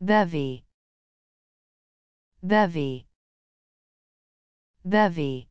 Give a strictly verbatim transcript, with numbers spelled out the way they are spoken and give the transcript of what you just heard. bevy, bevy, bevy.